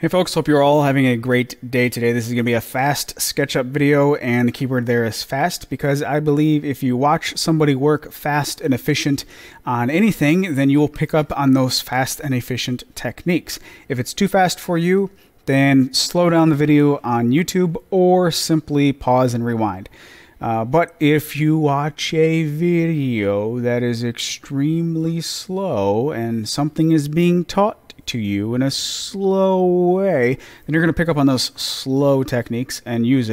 Hey folks, hope you're all having a great day today. This is gonna be a fast SketchUp video, and the keyword there is fast, because I believe if you watch somebody work fast and efficient on anything, then you will pick up on those fast and efficient techniques. If it's too fast for you, then slow down the video on YouTube or simply pause and rewind. But if you watch a video that is extremely slow and something is being taught to you in a slow way, then you're going to pick up on those slow techniques and use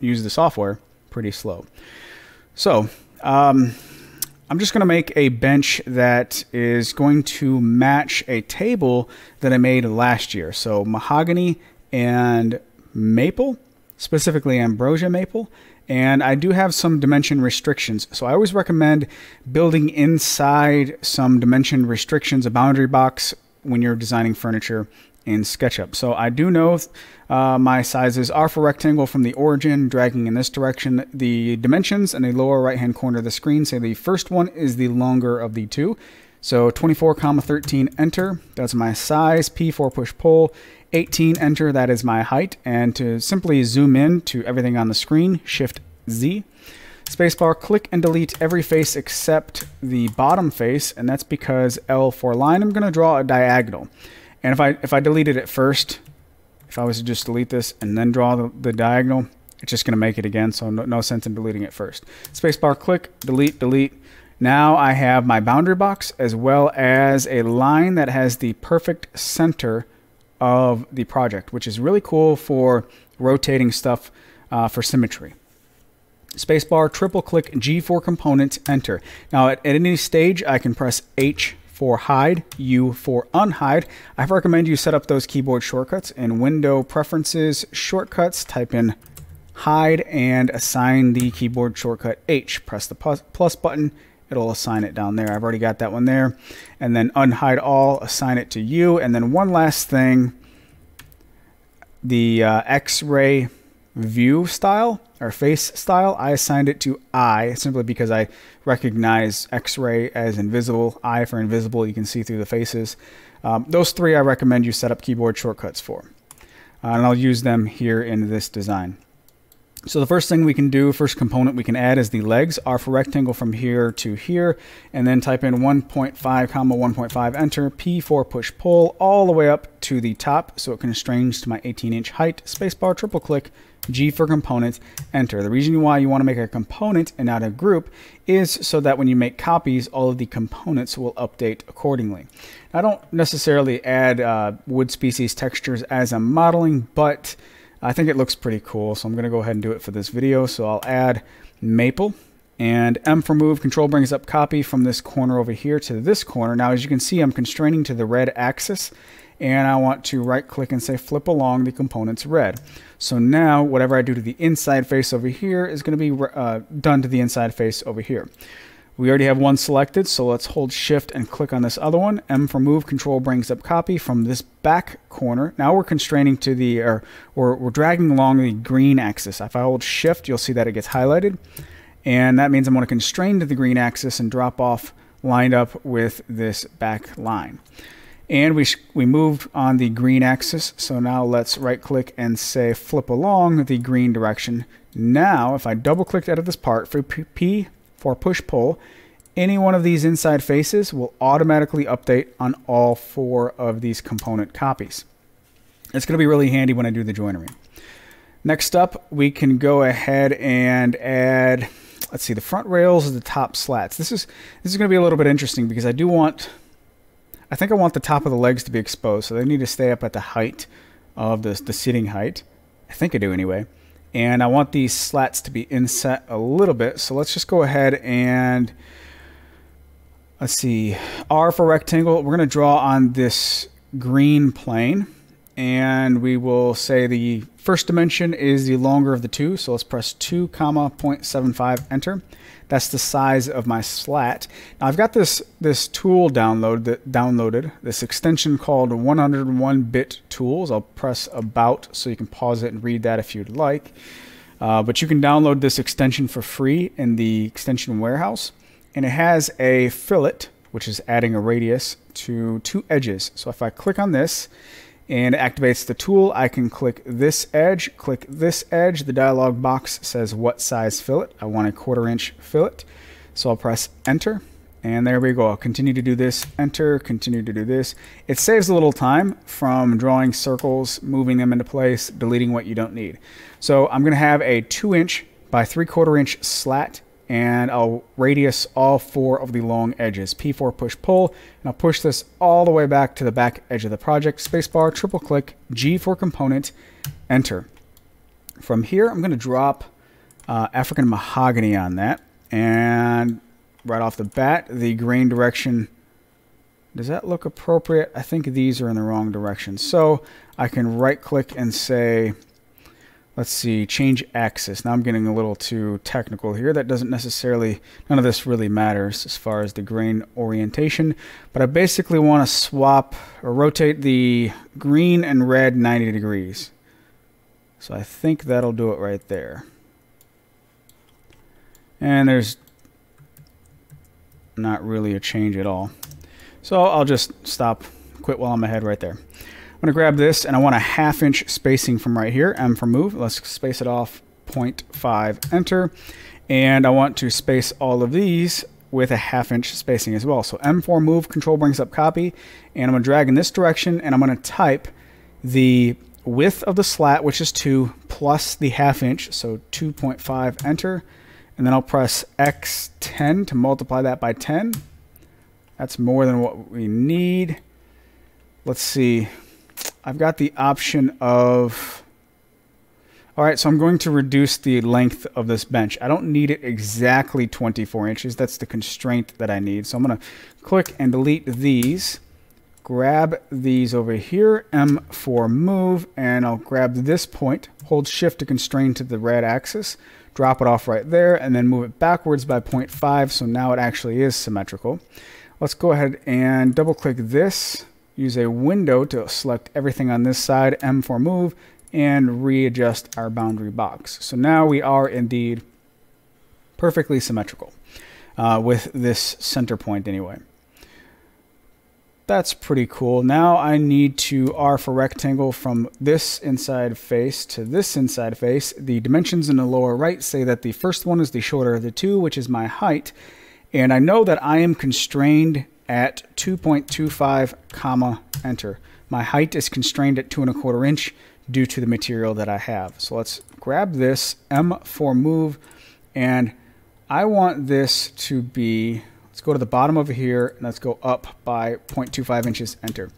the software pretty slow. So I'm just going to make a bench that is going to match a table that I made last year. So mahogany and maple, specifically ambrosia maple. And I do have some dimension restrictions. So I always recommend building inside some dimension restrictions, a boundary box, when you're designing furniture in SketchUp. So I do know my sizes are for rectangle from the origin, dragging in this direction. The dimensions in the lower right-hand corner of the screen say the first one is the longer of the two. So 24, 13, enter. That's my size. P4, push, pull. 18, enter. That is my height. And to simply zoom in to everything on the screen, Shift Z. Spacebar, click and delete every face except the bottom face, and that's because L for line, I'm going to draw a diagonal. And if I deleted it first, if I was to just delete this and then draw the diagonal, it's just going to make it again, so no sense in deleting it first. Spacebar, click, delete, delete. Now I have my boundary box as well as a line that has the perfect center of the project, which is really cool for rotating stuff for symmetry. Spacebar, triple click G for component, enter. Now at any stage I can press H for hide, U for unhide. I recommend you set up those keyboard shortcuts in Window Preferences, Shortcuts, type in hide and assign the keyboard shortcut H. Press the plus button, it'll assign it down there. I've already got that one there. And then unhide all, assign it to U. And then one last thing, the X-ray view style or face style, I assigned it to eye simply because I recognize X-ray as invisible, eye for invisible, you can see through the faces. Those three I recommend you set up keyboard shortcuts for, and I'll use them here in this design. So the first thing we can do, first component we can add is the legs, R for rectangle from here to here, and then type in 1.5 comma 1.5, enter, P4 push pull all the way up to the top so it constrains to my 18-inch height, spacebar, triple click, G for component, enter. The reason why you want to make a component and not a group is so that when you make copies, all of the components will update accordingly. I don't necessarily add wood species textures as I'm modeling, but I think it looks pretty cool, so I'm going to go ahead and do it for this video. So I'll add maple and M for move. Control brings up copy from this corner over here to this corner. Now, as you can see, I'm constraining to the red axis, and I want to right click and say flip along the components red. So now whatever I do to the inside face over here is going to be done to the inside face over here. We already have one selected, so let's hold Shift and click on this other one. M for move, Control brings up copy from this back corner. Now we're constraining to the, we're dragging along the green axis. If I hold Shift, you'll see that it gets highlighted. And that means I'm going to constrain to the green axis and drop off lined up with this back line. And we moved on the green axis, so now let's right-click and say flip along the green direction. Now, if I double-click out of this part for P for push-pull, any one of these inside faces will automatically update on all four of these component copies. It's going to be really handy when I do the joinery. Next up, we can go ahead and add, let's see, the front rails and the top slats. This is going to be a little bit interesting because I do want, I think I want the top of the legs to be exposed, so they need to stay up at the height of the seating height. I think I do anyway. And I want these slats to be inset a little bit. So let's just go ahead and, let's see, R for rectangle. We're going to draw on this green plane. And we will say the first dimension is the longer of the two. So let's press 2, comma, 0.75, enter. That's the size of my slat. Now I've got this tool downloaded, this extension called 101-bit tools. I'll press about so you can pause it and read that if you'd like. But you can download this extension for free in the extension warehouse. And it has a fillet, which is adding a radius to two edges. So if I click on this, and it activates the tool. I can click this edge, The dialog box says what size fillet. I want a 1/4 inch fillet. So I'll press enter. And there we go. I'll continue to do this, enter, continue to do this. It saves a little time from drawing circles, moving them into place, deleting what you don't need. So I'm going to have a 2" by 3/4" slat, and I'll radius all 4 of the long edges. P4 push pull, and I'll push this all the way back to the back edge of the project. Spacebar, triple click, G for component, enter. From here, I'm going to drop African mahogany on that, and right off the bat, the grain direction, does that look appropriate? I think these are in the wrong direction. So I can right click and say, let's see, change axis. Now I'm getting a little too technical here. That doesn't necessarily, none of this really matters as far as the grain orientation, but I basically want to swap or rotate the green and red 90 degrees. So I think that'll do it right there. And there's not really a change at all. So I'll just stop, quit while I'm ahead right there. I'm going to grab this, and I want a 1/2 inch spacing from right here. M for move. Let's space it off 0.5, enter. And I want to space all of these with a 1/2 inch spacing as well. So M for move, control brings up copy, and I'm going to drag in this direction, and I'm going to type the width of the slat, which is 2, plus the 1/2 inch, so 2.5, enter. And then I'll press X10 to multiply that by 10. That's more than what we need. Let's see. I've got the option of... All right, so I'm going to reduce the length of this bench. I don't need it exactly 24 inches. That's the constraint that I need. So I'm going to click and delete these. Grab these over here, M for move, and I'll grab this point. Hold shift to constrain to the red axis. Drop it off right there, and then move it backwards by 0.5, so now it actually is symmetrical. Let's go ahead and double-click this. Use a window to select everything on this side, M for move, and readjust our boundary box. So now we are indeed perfectly symmetrical with this center point anyway. That's pretty cool. Now I need to R for rectangle from this inside face to this inside face. The dimensions in the lower right say that the first one is the shorter of the 2, which is my height. And I know that I am constrained at 2.25, comma, enter. My height is constrained at 2 1/4 inch due to the material that I have. So let's grab this, M for move, and I want this to be... Let's go to the bottom over here, and let's go up by 0.25 inches, enter.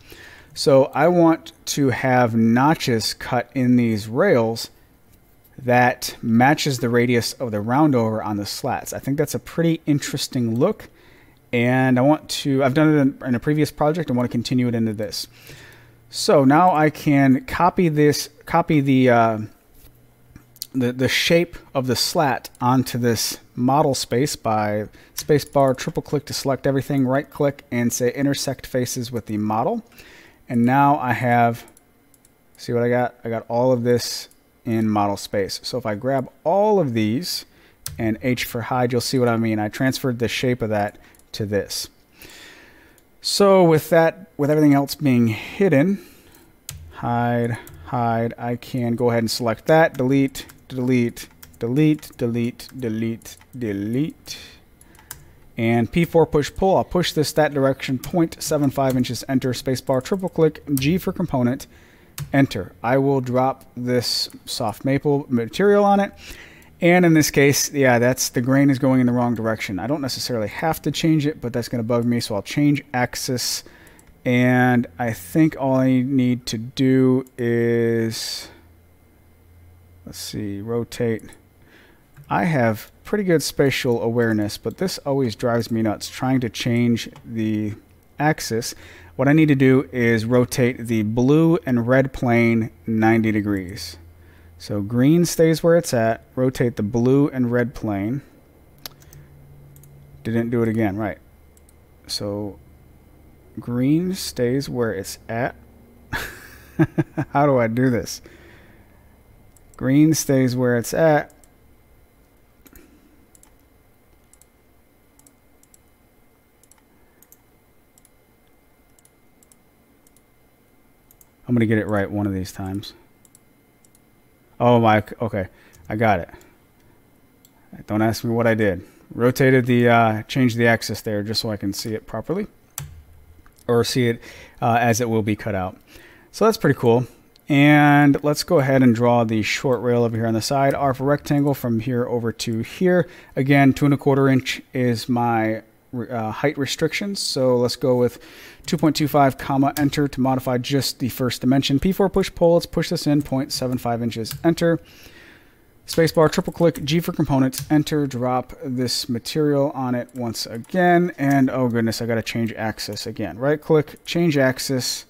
So I want to have notches cut in these rails that matches the radius of the roundover on the slats. I think that's a pretty interesting look, and I want to, I've done it in a previous project, I want to continue it into this. So now I can copy this, copy the shape of the slat onto this model space by spacebar, triple click to select everything, right click and say intersect faces with the model. And now I have, see what I got? I got all of this in model space. So if I grab all of these and H for hide, you'll see what I mean. I transferred the shape of that to this. So with that, with everything else being hidden, hide, I can go ahead and select that, delete, delete, delete, delete, delete, delete. And P4 push pull, I'll push this that direction, 0.75 inches, enter, spacebar, triple click, G for component, enter. I will drop this soft maple material on it. And in this case, yeah, that's the grain is going in the wrong direction. I don't necessarily have to change it, but that's going to bug me, so I'll change axis. And I think all I need to do is... Let's see, rotate. I have pretty good spatial awareness, but this always drives me nuts, trying to change the axis. What I need to do is rotate the blue and red plane 90 degrees. So green stays where it's at, rotate the blue and red plane. Didn't do it again, right. So green stays where it's at. How do I do this? Green stays where it's at. I'm I'm gonna get it right one of these times. Oh my, okay, I got it. Don't ask me what I did. Rotated the, changed the axis there just so I can see it properly, or see it as it will be cut out. So that's pretty cool. And let's go ahead and draw the short rail over here on the side. R for rectangle from here over to here. Again, 2 1/4 inch is my height restrictions. So let's go with 2.25 comma enter to modify just the first dimension. P4 push pull, let's push this in 0.75 inches, enter. Spacebar, triple click, G for components, enter, drop this material on it once again. And oh goodness, I gotta change axis again. Right click, change axis.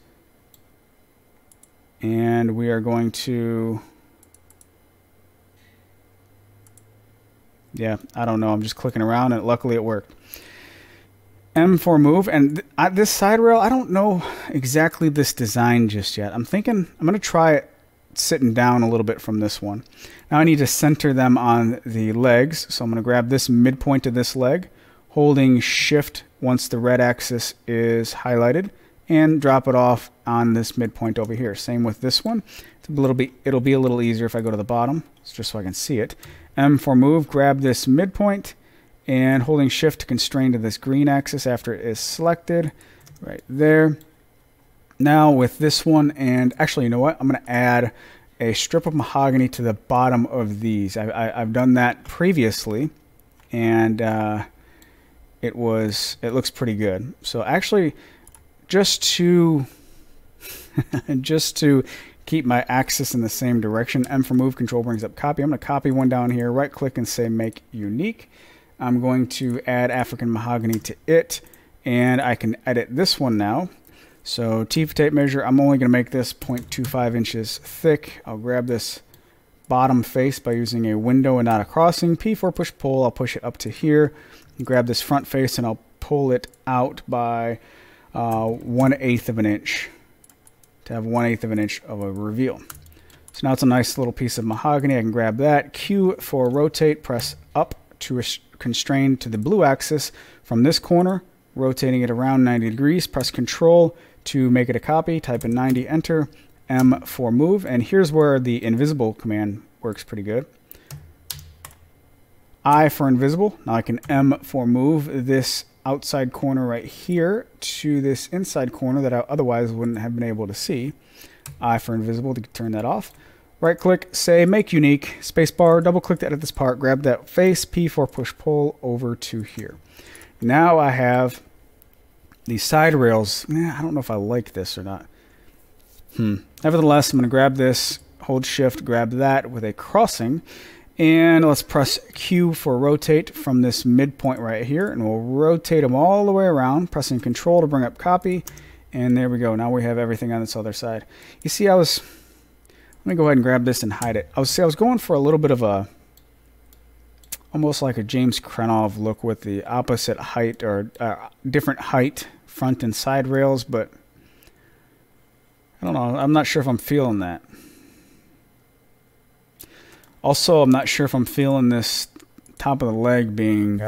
And we are going to, yeah, I don't know, I'm just clicking around and luckily it worked. M for move, and this side rail, I don't know exactly this design just yet. I'm thinking, I'm gonna try it sitting down a little bit from this one. Now I need to center them on the legs, so I'm going to grab this midpoint of this leg, holding shift once the red axis is highlighted, and drop it off on this midpoint over here. Same with this one. It'll be a little easier if I go to the bottom, just so I can see it. M for move, grab this midpoint, and holding shift to constrain to this green axis after it is selected, right there. Now with this one, and actually, you know what? I'm going to add a strip of mahogany to the bottom of these. I've done that previously, and it looks pretty good. So actually, just to just to keep my axis in the same direction, M for move, control brings up copy. I'm going to copy one down here, right click and say make unique. I'm going to add African mahogany to it, and I can edit this one now. So T for tape measure, I'm only going to make this 0.25 inches thick. I'll grab this bottom face by using a window and not a crossing. P for push pull, I'll push it up to here. Grab this front face and I'll pull it out by 1/8 of an inch to have 1/8 of an inch of a reveal. So now it's a nice little piece of mahogany. I can grab that. Q for rotate, press up to constrain to the blue axis from this corner, rotating it around 90 degrees, press control to make it a copy, type in 90, enter, M for move, and here's where the invisible command works pretty good. I for invisible, now I can M for move this outside corner right here to this inside corner that I otherwise wouldn't have been able to see. I for invisible, to turn that off. Right click, say make unique, spacebar, double click to edit this part, grab that face, P for push pull over to here. Now I have these side rails. I don't know if I like this or not. Nevertheless, I'm going to grab this, hold shift, grab that with a crossing, and let's press Q for rotate from this midpoint right here, and we'll rotate them all the way around, pressing control to bring up copy, and there we go. Now we have everything on this other side. You see, let me go ahead and grab this and hide it. I was going for a little bit of a, almost like a James Krenov look with the opposite height or different height front and side rails, but I don't know. I'm not sure if I'm feeling that. Also, I'm not sure if I'm feeling this top of the leg being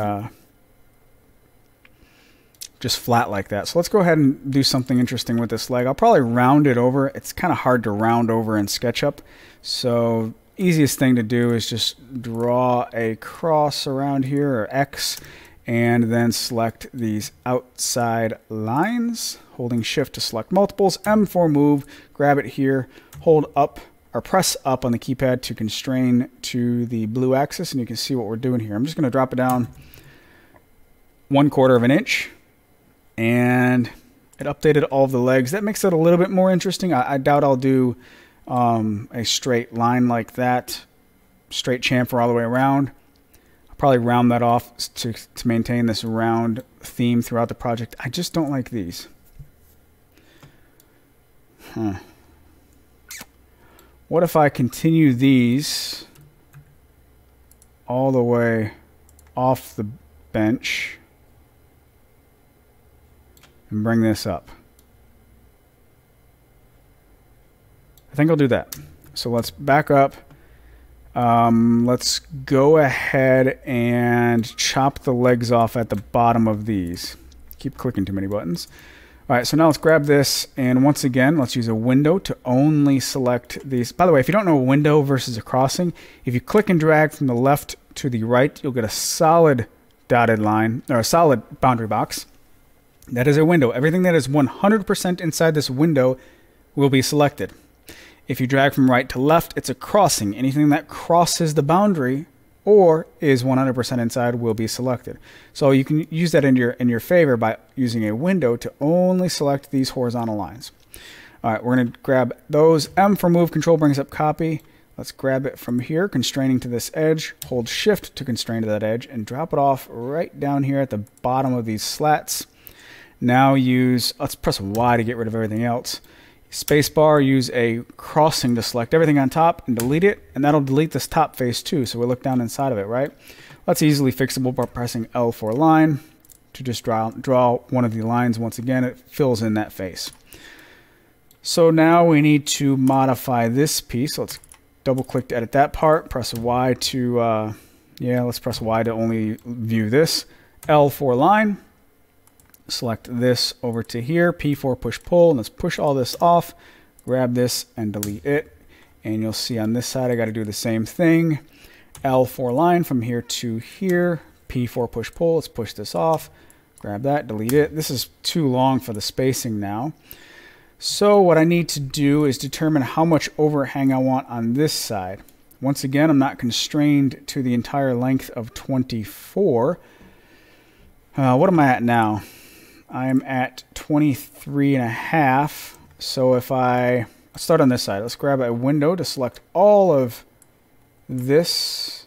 just flat like that. So let's go ahead and do something interesting with this leg. I'll probably round it over. It's kind of hard to round over in SketchUp, so easiest thing to do is just draw a cross around here, or X, and then select these outside lines, holding shift to select multiples, M for move, grab it here, hold up or press up on the keypad to constrain to the blue axis, and you can see what we're doing here. I'm just going to drop it down 1/4 of an inch, and it updated all of the legs. That makes it a little bit more interesting. I doubt I'll do a straight line like that, straight chamfer all the way around. I'll probably round that off to maintain this round theme throughout the project. I just don't like these. What if I continue these all the way off the bench and bring this up? I think I'll do that. So let's back up. Let's go ahead and chop the legs off at the bottom of these. Keep clicking too many buttons. All right, so now let's grab this, and once again, let's use a window to only select these. By the way, if you don't know a window versus a crossing, if you click and drag from the left to the right, you'll get a solid dotted line, or a solid boundary box. That is a window. Everything that is 100% inside this window will be selected. If you drag from right to left, it's a crossing. Anything that crosses the boundary or is 100% inside will be selected. So you can use that in your favor by using a window to only select these horizontal lines. All right, we're going to grab those. M for move, control brings up copy. Let's grab it from here, constraining to this edge. Hold shift to constrain to that edge and drop it off right down here at the bottom of these slats. Now use, let's press Y to get rid of everything else. Spacebar, use a crossing to select everything on top and delete it, and that'll delete this top face too, so we'll look down inside of it, right? That's easily fixable by pressing L for line to just draw one of the lines. Once again, it fills in that face. So now we need to modify this piece. Let's double click to edit that part, press Y to, let's press Y to only view this. L for line. Select this over to here, P4 push pull, and let's push all this off, grab this and delete it. And you'll see on this side, I gotta do the same thing. L4 line from here to here, P4 push pull, let's push this off, grab that, delete it. This is too long for the spacing now. So what I need to do is determine how much overhang I want on this side. Once again, I'm not constrained to the entire length of 24. What am I at now? I'm at 23.5. So if I start on this side, let's grab a window to select all of this.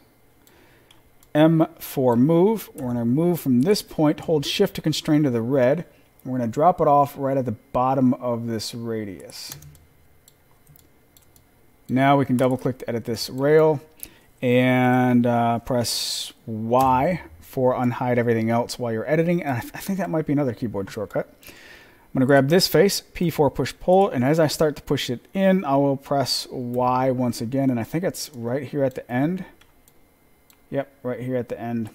M for move. We're going to move from this point, hold shift to constrain to the red. We're going to drop it off right at the bottom of this radius. Now we can double click to edit this rail and press Y for unhide everything else while you're editing. And I think that might be another keyboard shortcut. I'm going to grab this face, P4 push pull, and as I start to push it in, I will press Y once again, and I think it's right here at the end. Yep, right here at the end.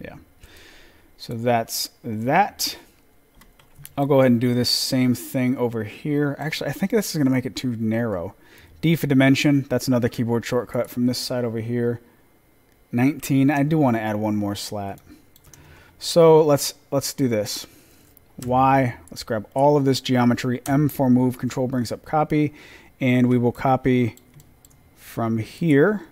Yeah. So that's that. I'll go ahead and do this same thing over here. Actually, I think this is going to make it too narrow. D for dimension, that's another keyboard shortcut from this side over here. 19, I do want to add one more slat. So let's do this. Y, let's grab all of this geometry. M for move, control brings up copy, and we will copy from here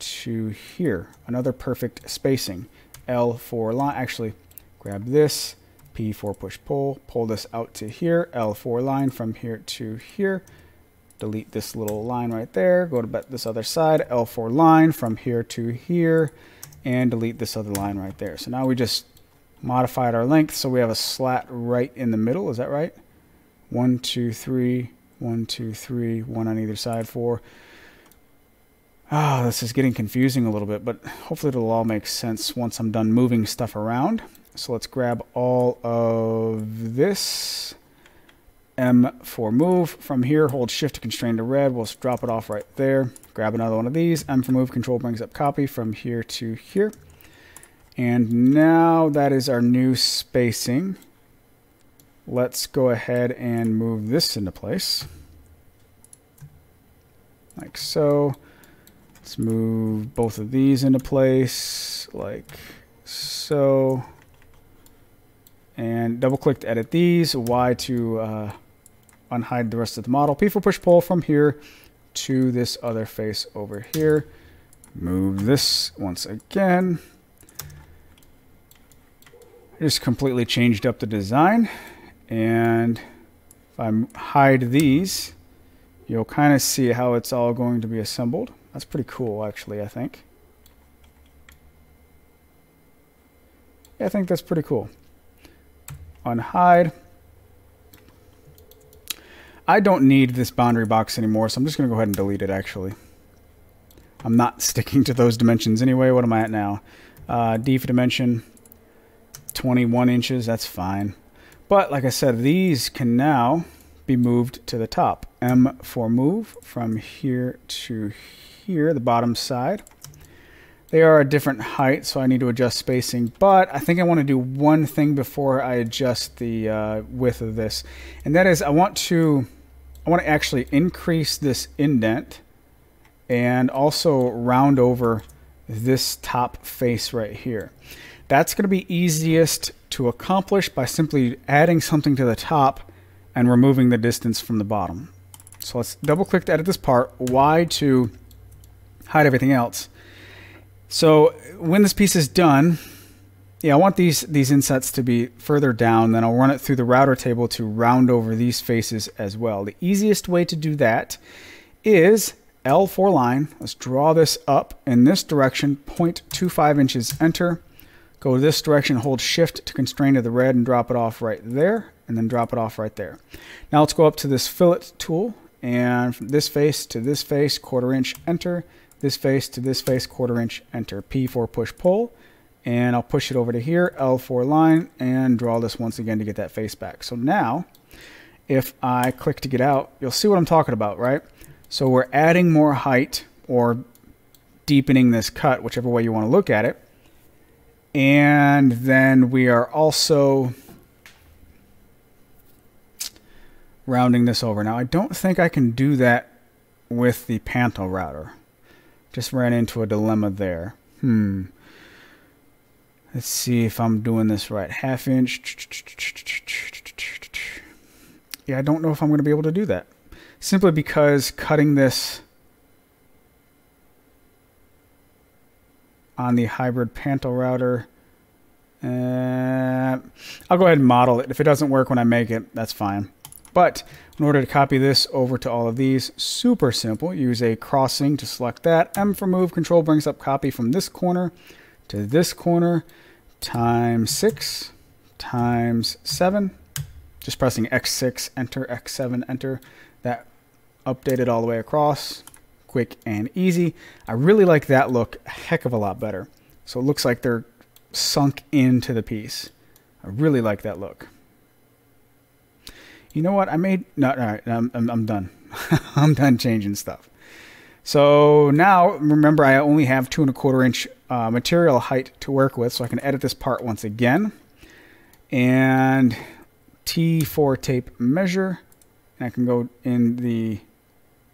to here. Another perfect spacing. L for line, actually grab this, P for push pull, pull this out to here, L for line from here to here. Delete this little line right there, go to this other side, L4 line from here to here, and delete this other line right there. So now we just modified our length, so we have a slat right in the middle, is that right? 1, 2, 3, 1, 2, 3, one on either side, 4. Oh, this is getting confusing a little bit, but hopefully it'll all make sense once I'm done moving stuff around. So let's grab all of this. M for move from here, hold shift to constrain to red. We'll drop it off right there. Grab another one of these. M for move, control brings up copy from here to here. And now that is our new spacing. Let's go ahead and move this into place. Like so. Let's move both of these into place, like so. And double click to edit these. Y to unhide the rest of the model. P for push pull from here to this other face over here. Move this once again. I just completely changed up the design. And if I hide these, you'll kind of see how it's all going to be assembled. That's pretty cool, actually, I think. Yeah, I think that's pretty cool. Unhide. I don't need this boundary box anymore, so I'm just going to go ahead and delete it, actually. I'm not sticking to those dimensions anyway. What am I at now? D for dimension, 21 inches. That's fine. But like I said, these can now be moved to the top. M for move from here to here, the bottom side. They are a different height, so I need to adjust spacing, but I think I want to do one thing before I adjust the width of this, and that is I want to actually increase this indent and also round over this top face right here. That's going to be easiest to accomplish by simply adding something to the top and removing the distance from the bottom. So let's double click to edit this part, Y to hide everything else. So when this piece is done, yeah, I want these insets to be further down. Then I'll run it through the router table to round over these faces as well. The easiest way to do that is L for line. Let's draw this up in this direction, 0.25 inches, enter. Go this direction, hold shift to constrain to the red and drop it off right there, and then drop it off right there. Now let's go up to this fillet tool, and from this face to this face, quarter inch, enter. This face to this face, quarter inch, enter. P for push pull, and I'll push it over to here, L for line, and draw this once again to get that face back. So now, if I click to get out, you'll see what I'm talking about, right? So we're adding more height or deepening this cut, whichever way you want to look at it. And then we are also rounding this over. Now, I don't think I can do that with the Pantorouter. Just ran into a dilemma there. Let's see if I'm doing this right. Half inch. Yeah, I don't know if I'm going to be able to do that. Simply because cutting this on the hybrid Pantorouter, I'll go ahead and model it. If it doesn't work when I make it, that's fine. But in order to copy this over to all of these, super simple. Use a crossing to select that. M for move. Control brings up copy from this corner to this corner, times 6, times 7. Just pressing X6, enter, X7, enter. That updated all the way across. Quick and easy. I really like that look a heck of a lot better. So it looks like they're sunk into the piece. I really like that look. You know what? I'm done. I'm done changing stuff. So now, remember, I only have 2¼ inch material height to work with, so I can edit this part once again. And T for tape measure. And I can go in the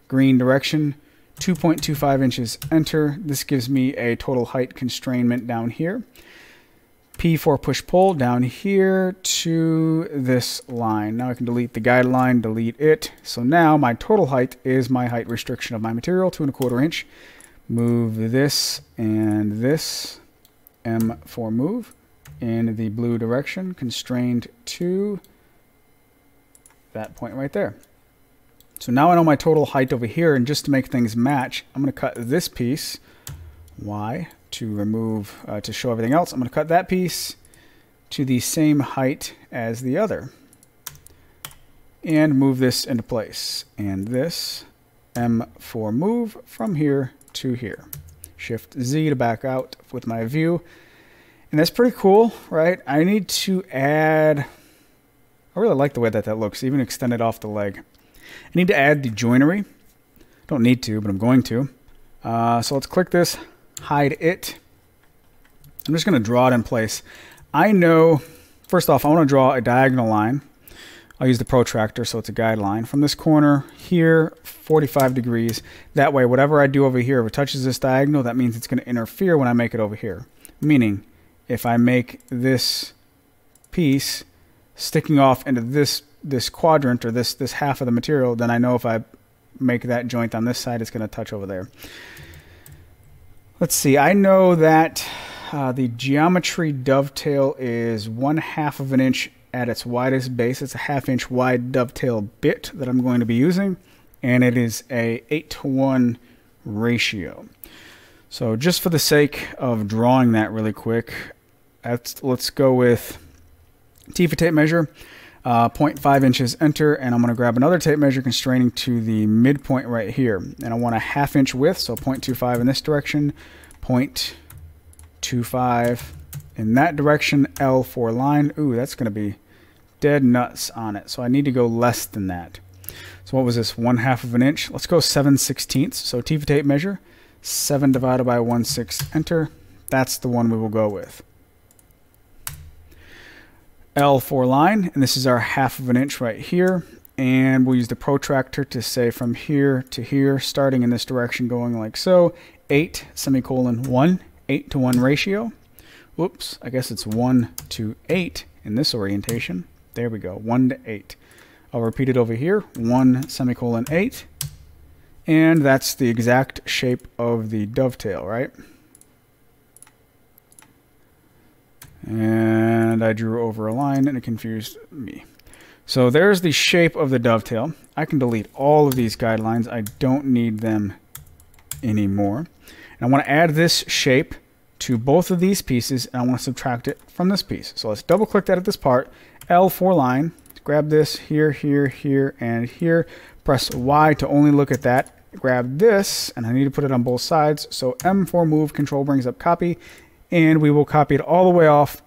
green direction. 2.25 inches, enter. This gives me a total height constrainment down here. P for push-pull down here to this line. Now I can delete the guideline, delete it. So now my total height is my height restriction of my material, 2¼ inch. Move this and this. M for move in the blue direction, constrained to that point right there. So now I know my total height over here, and just to make things match, I'm going to cut this piece, Y, to remove, to show everything else. I'm going to cut that piece to the same height as the other, and move this into place. And this, M for move from here to here. Shift Z to back out with my view, and that's pretty cool, right? I need to add. I really like the way that looks, even extended off the leg. I need to add the joinery. Don't need to, but I'm going to. So let's click this, hide it. I'm just going to draw it in place. I know, first off, I want to draw a diagonal line. I'll use the protractor, so it's a guideline. From this corner here, 45 degrees. That way, whatever I do over here, if it touches this diagonal, that means it's going to interfere when I make it over here. Meaning, if I make this piece sticking off into this quadrant or this half of the material, then I know if I make that joint on this side, it's going to touch over there. Let's see. I know that the geometry dovetail is 1/2 of an inch at its widest base. It's a 1/2 inch wide dovetail bit that I'm going to be using, and it is a 8:1 ratio. So just for the sake of drawing that really quick, let's go with T for tape measure. 0.5 inches, enter, and I'm going to grab another tape measure constraining to the midpoint right here. And I want a 1/2 inch width, so 0.25 in this direction, 0.25 in that direction, L for line. Ooh, that's going to be dead nuts on it, so I need to go less than that. So what was this, 1/2 of an inch? Let's go 7/16, so T for tape measure, 7 divided by 1/6, enter. That's the one we will go with. L for line, and this is our 1/2 of an inch right here. And we'll use the protractor to say from here to here, starting in this direction, going like so. 8:1, 8:1 ratio. Whoops, I guess it's 1:8 in this orientation. There we go, 1:8. I'll repeat it over here, 1:8. And that's the exact shape of the dovetail, right? And I drew over a line and it confused me. So there's the shape of the dovetail. I can delete all of these guidelines. I don't need them anymore. And I want to add this shape to both of these pieces, and I want to subtract it from this piece. So let's double click that at this part. L for line. Grab this here, here, here, and here. Press Y to only look at that. Grab this, and I need to put it on both sides. So M for move, control brings up copy, and we will copy it all the way off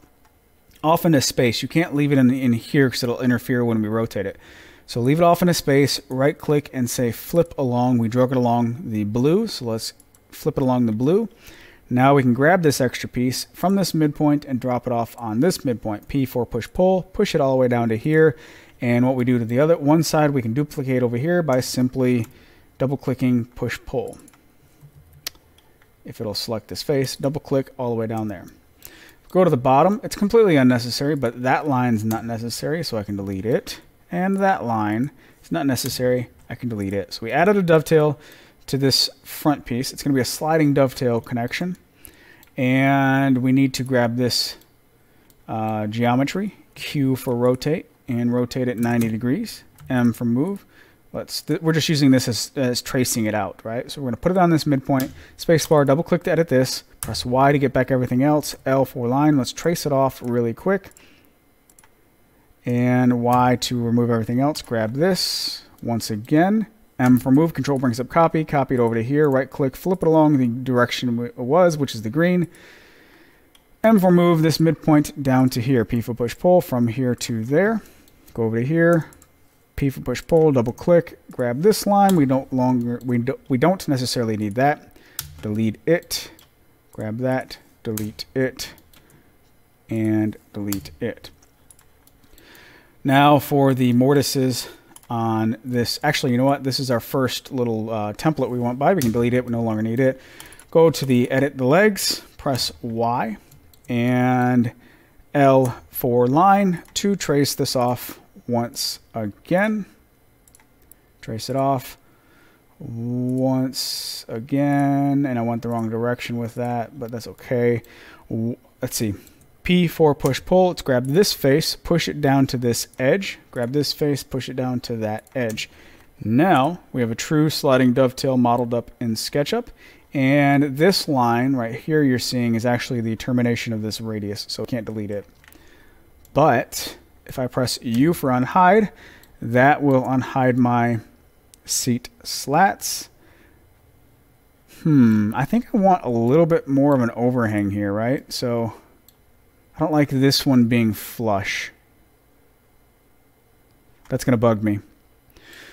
into space. You can't leave it in here because it'll interfere when we rotate it. So leave it off into space, right click and say flip along. We drug it along the blue, so let's flip it along the blue. Now we can grab this extra piece from this midpoint and drop it off on this midpoint. P for push pull, push it all the way down to here. And what we do to the other one side, we can duplicate over here by simply double clicking push pull. If it'll select this face, double click all the way down there. Go to the bottom. It's completely unnecessary, but that line's not necessary, so I can delete it. And that line is not necessary. I can delete it. So we added a dovetail to this front piece. It's going to be a sliding dovetail connection. And we need to grab this geometry, Q for rotate, and rotate it 90 degrees, M for move. We're just using this as tracing it out, right? So we're going to put it on this midpoint, spacebar, double click to edit this, press Y to get back everything else, L for line, let's trace it off really quick, and Y to remove everything else, grab this, once again, M for move, control brings up copy, copy it over to here, right click, flip it along the direction it was, which is the green, M for move, this midpoint down to here, P for push pull, from here to there, go over to here, P for push pull, double click, grab this line. We don't necessarily need that. Delete it. Grab that. Delete it. And delete it. Now for the mortises on this. Actually, you know what? This is our first little template we went by. We can delete it. We no longer need it. Go to the edit the legs. Press Y and L for line to trace this off. Once again, trace it off once again, and I went the wrong direction with that, but that's okay. Let's see, P for push pull, let's grab this face, push it down to this edge, grab this face, push it down to that edge. Now we have a true sliding dovetail modeled up in SketchUp, and this line right here you're seeing is actually the termination of this radius, so I can't delete it. But if I press U for unhide, that will unhide my seat slats. I think I want a little bit more of an overhang here, right? So I don't like this one being flush. That's going to bug me.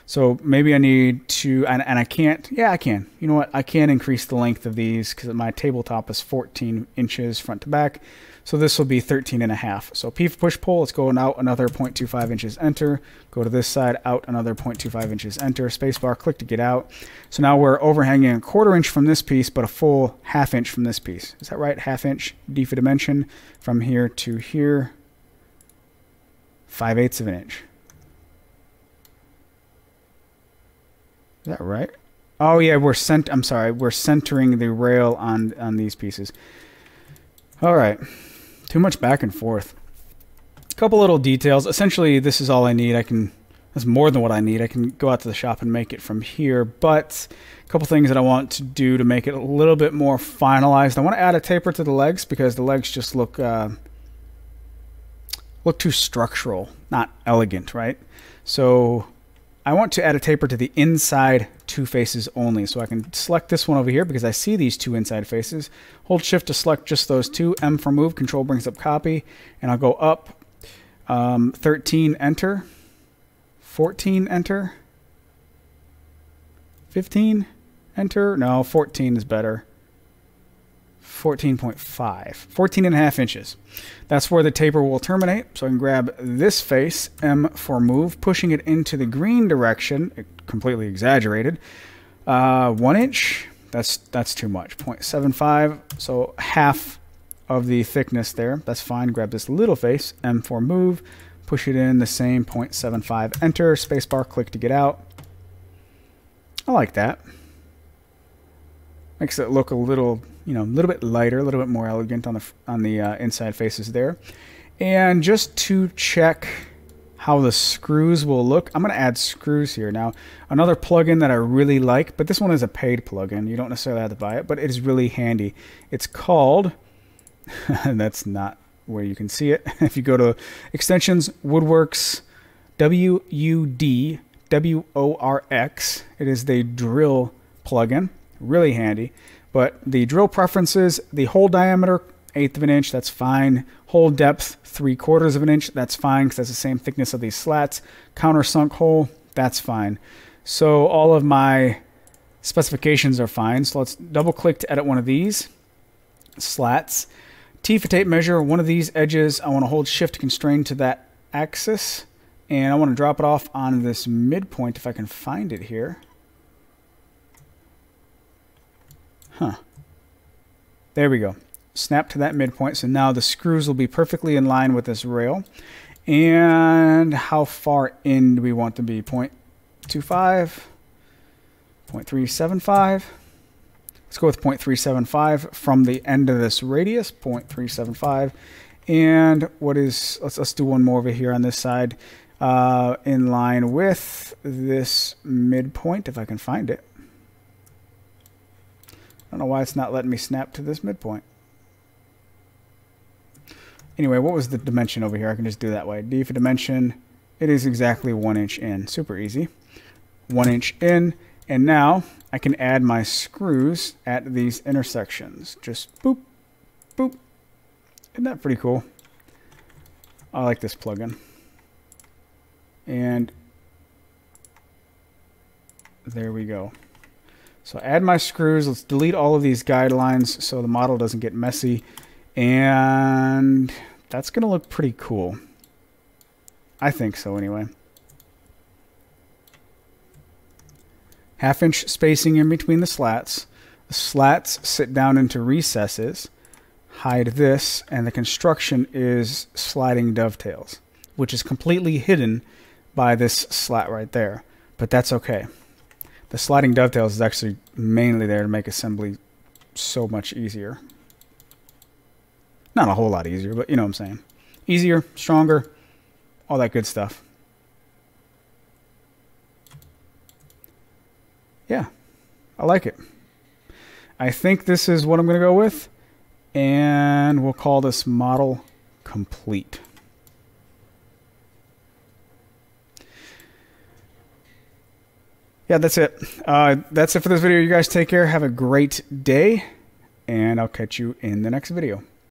So maybe I need to, and I can't, yeah, I can. You know what? I can increase the length of these because my tabletop is 14 inches front to back. So this will be 13.5. So P for push pull, let's go out another 0.25 inches, enter. Go to this side, out another 0.25 inches, enter. Spacebar, click to get out. So now we're overhanging 1/4 inch from this piece, but a full 1/2 inch from this piece. Is that right? 1/2 inch, D for dimension, from here to here, 5/8 of an inch. Is that right? Oh yeah, I'm sorry, we're centering the rail on these pieces. All right. Too much back and forth. A couple little details. Essentially, this is all I need. That's more than what I need. I can go out to the shop and make it from here. But a couple things that I want to do to make it a little bit more finalized. I want to add a taper to the legs because the legs just look too structural, not elegant, right? So I want to add a taper to the inside two faces only. So I can select this one over here because I see these two inside faces. Hold shift to select just those two. M for move, control brings up copy. And I'll go up 13, enter. 14, enter. 15, Enter. No, 14 is better. 14.5. 14.5 inches. That's where the taper will terminate. So I can grab this face, M for move, pushing it into the green direction. It completely exaggerated. 1 inch. That's too much. 0.75. So half of the thickness there. That's fine. Grab this little face, M for move, push it in the same 0.75. Enter. Spacebar. Click to get out. I like that. Makes it look a little, you know, a little bit lighter, a little bit more elegant on the inside faces there. And just to check how the screws will look, I'm going to add screws here. Now, another plugin that I really like, but this one is a paid plugin. You don't necessarily have to buy it, but it is really handy. It's called, and that's not where you can see it. If you go to Extensions, Woodworks, WUD WORX, it is the drill plugin. Really handy. But the drill preferences, the hole diameter, 1/8 of an inch, that's fine. Hole depth, 3/4 of an inch, that's fine, because that's the same thickness of these slats. Countersunk hole, that's fine. So all of my specifications are fine. So let's double click to edit one of these slats. T for tape measure, one of these edges, I want to hold shift constrained to that axis. And I want to drop it off on this midpoint if I can find it here. Huh. There we go. Snap to that midpoint. So now the screws will be perfectly in line with this rail. And how far in do we want to be? 0.25, 0.375. Let's go with 0.375 from the end of this radius, 0.375. And what is, let's do one more over here on this side, in line with this midpoint, if I can find it. I don't know why it's not letting me snap to this midpoint. Anyway, what was the dimension over here? I can just do that way. D for dimension. It is exactly 1 inch in. Super easy. 1 inch in. And now I can add my screws at these intersections. Just boop, boop. Isn't that pretty cool? I like this plugin. And there we go. So add my screws. Let's delete all of these guidelines so the model doesn't get messy. And that's going to look pretty cool. I think so anyway. 1/2 inch spacing in between the slats. The slats sit down into recesses. Hide this, and the construction is sliding dovetails, which is completely hidden by this slat right there, but that's okay. The sliding dovetails is actually mainly there to make assembly so much easier. Not a whole lot easier, but you know what I'm saying. Easier, stronger, all that good stuff. Yeah, I like it. I think this is what I'm going to go with. And we'll call this model complete. Yeah, that's it. That's it for this video. You guys take care. Have a great day. And I'll catch you in the next video.